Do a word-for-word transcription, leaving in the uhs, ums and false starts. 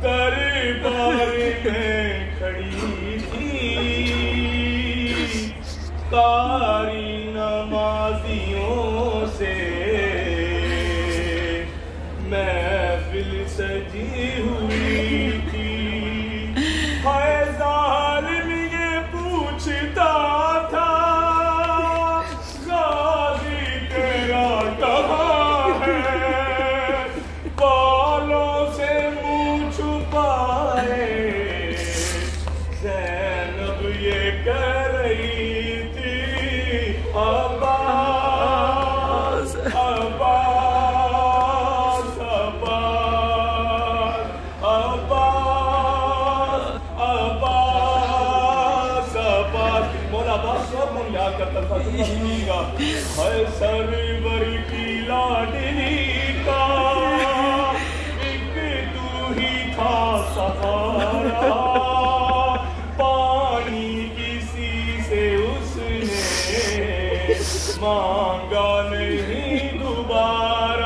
तेरे बारे में खड़ी थी तारी नमाजियों से महफिल सजी हुई थी। हाय ज़ालिम ये पूछता था गाज़ी तेरा कहाँ है, बालों से मुँह छुपाए ज़ैनब ये कह रही थी अब्बास अब्बास अब्बास अब्बास अब्बास अब्बास। मौला अब्बास को कौन याद करता था सुनिएगा। हर सरवर की लाडली का एक तू ही था सहारा, मांगा नहीं दोबारा।